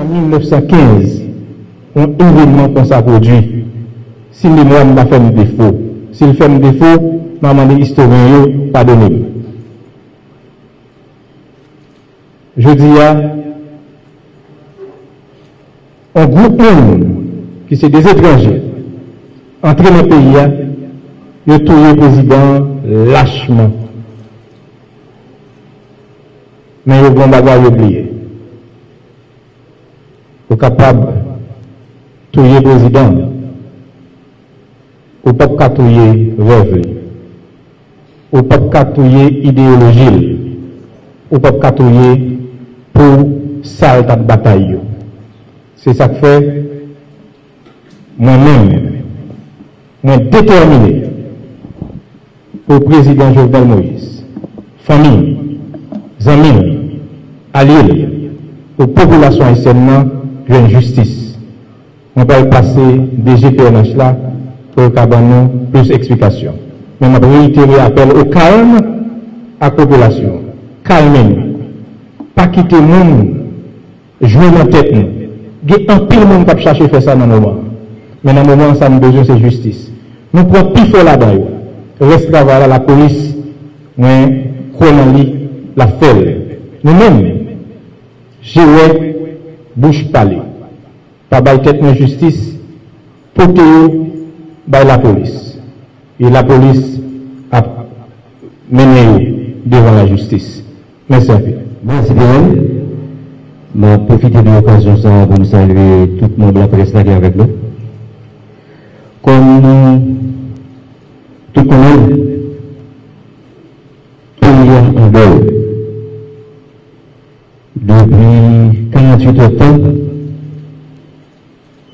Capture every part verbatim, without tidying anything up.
En mille neuf cent quinze, un événement qu'on s'est produit. Si les mois m'a fait un défaut, s'il fait un défaut, maman des historiens, pardonnez-moi. Je dis à un groupe qui sont des étrangers, entrés dans le pays, le tout le président lâchement. Mais ils vont d'abord oublier. Ou capable touiller président, ou pas qu'à touiller rêve, ou pas qu'à touiller idéologie, ou pas qu'à touiller pour salle de bataille. C'est ça que fait moi-même, moi déterminé pour président Jovenel Moïse, famille, amis, alliés, aux populations haïtiennes. Une justice. On va passer des J P N S là pour qu'abannon plus explications. Mais ma priorité appelle au calme à la population. Calmez-nous. Pas quitter le monde. Jouez dans la tête. Il y a un pile monde qui cherche à faire ça dans le moment. Mais dans le moment, ça nous besoin de justice. Nous prenons plus fort là-bas. Reste travail à la police. Mais, la fête. Nous-mêmes, j'ai bouche palais, pas bail tête de justice, porté par la police. Et la police a mené devant la justice. Merci. Merci bien. Je vais profiter de l'occasion pour saluer tout le monde de la presse qui est avec nous. Comme tout le monde, tout le monde en dehors. Depuis quarante-huit octobre,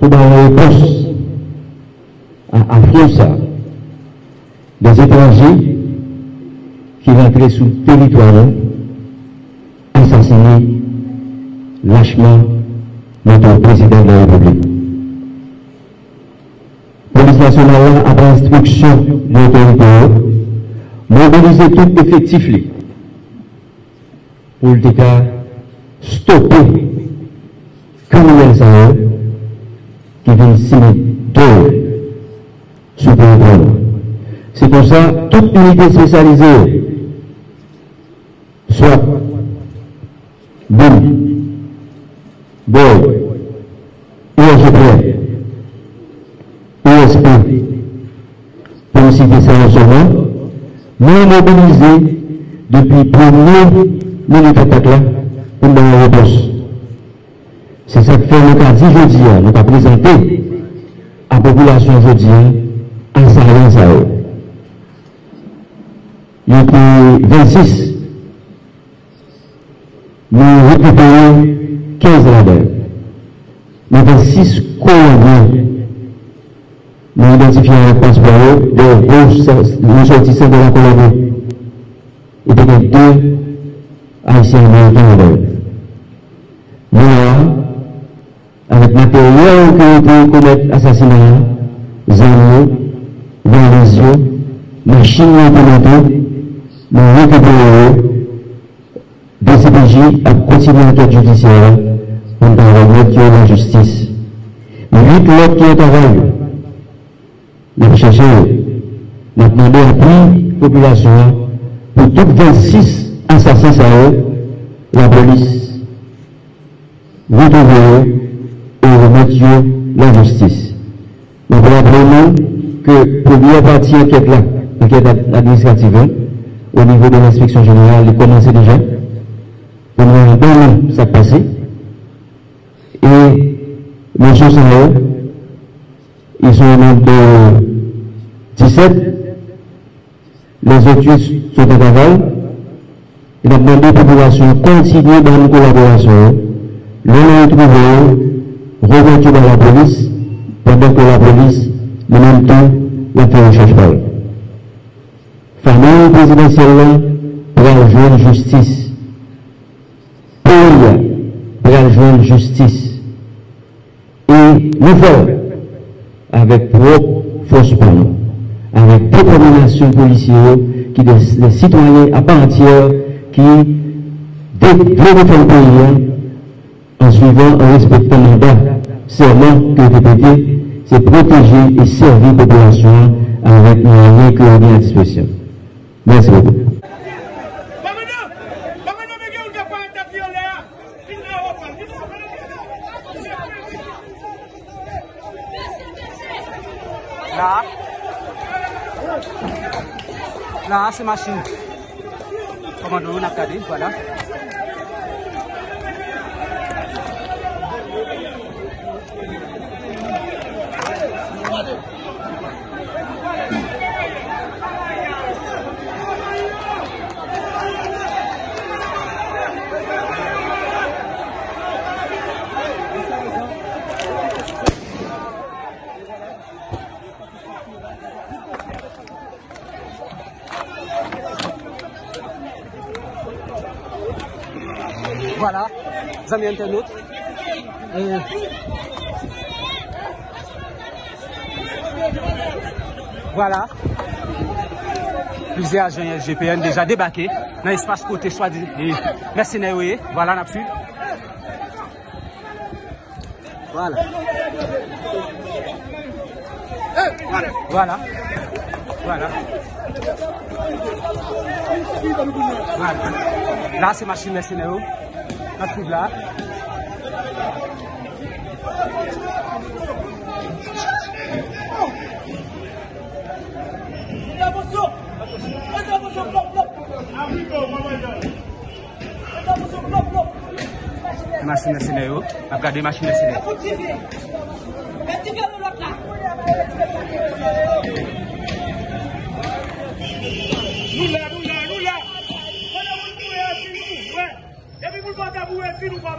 pour la réponse à l'affluence des étrangers qui rentraient sur le territoire, assassinés lâchement notre président de la République. La police nationale, après instruction de l'autorité, mobilisait tout effectif pour le déclarer. Stopper criminels à eux qui viennent signer dehors sur le territoire. C'est pour ça que toute unité spécialisée, soit B I M, B O E, O S P, O S P, pour citer ça en ce moment, nous mobilisés depuis premier minute attaque là. C'est ça que fait le cas dit jeudi, nous avons présenté à la population jeudi à Saint-Lazare. Il y a vingt-six, nous récupérons quinze labels. Nous avons vingt-six colonies, nous identifions un passeport de ressortissants de la colonie. Et puis il y a deux haïtiens-américains labels. Moi, avec matériel que nous commettre assassinat, zéro, violation, machine à piloter, nous récupérons pays a continué l'enquête judiciaire pour remettre la justice. Mais huit autres qui ont travaillé, nous avons cherché, nous avons demandé appui à la population pour tous vingt-six assassins à eux, la police, retrouver eux et remettre la justice. Nous avons appris que la première partie enquête là, enquête administrative, au niveau de l'inspection générale, il commençait déjà. On a deux ans, ça passait. Et les choses sont ils sont au nombre de dix-sept. Les autres sont au travail. Et la demande de population continue dans une collaboration. Le nom trouvé, revêtu dans la police, pendant que la police, en même temps, la fait recherche par eux. Famille présidentielle pour rejoindre justice. Pays pour rejoindre justice. Et nous faisons avec propre force pour nous, avec propre nomination policière, qui des, des citoyens à part entière qui développent le pays en suivant, en respectant le mandat. Seulement que le P P T, c'est protéger et servir la population avec nos moyens que l'on met à disposition. Merci beaucoup. Là, là c'est machine. Commando, on a regardé, voilà. Voilà, amis internautes. Euh, voilà, plusieurs agents G P N déjà débarqués dans l'espace côté soit dit. Merci Néoé, voilà, on suivi. Voilà. Voilà. Voilà. Voilà. Là, c'est machine Merci Néo. À tout là. Machine Sénéo, regardez machine Sénéo. Blah,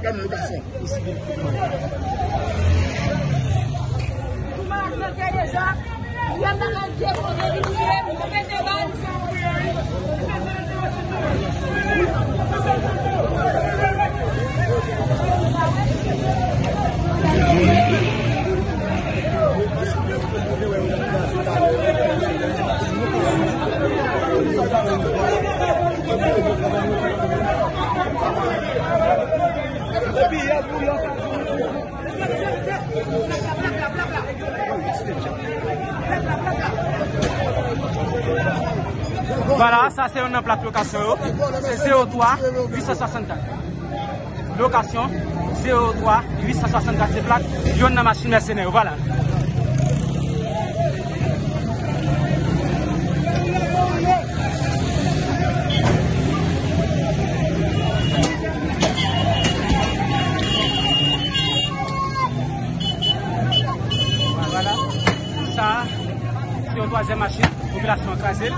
blah, blah, blah. Voilà, ça c'est un plat de location. C'est zéro trois huit cent soixante-quatre. Location zéro trois huit cent soixante-quatre. C'est plat. Il y a une machine mercenaire. Voilà. Troisième machine, population écrasée.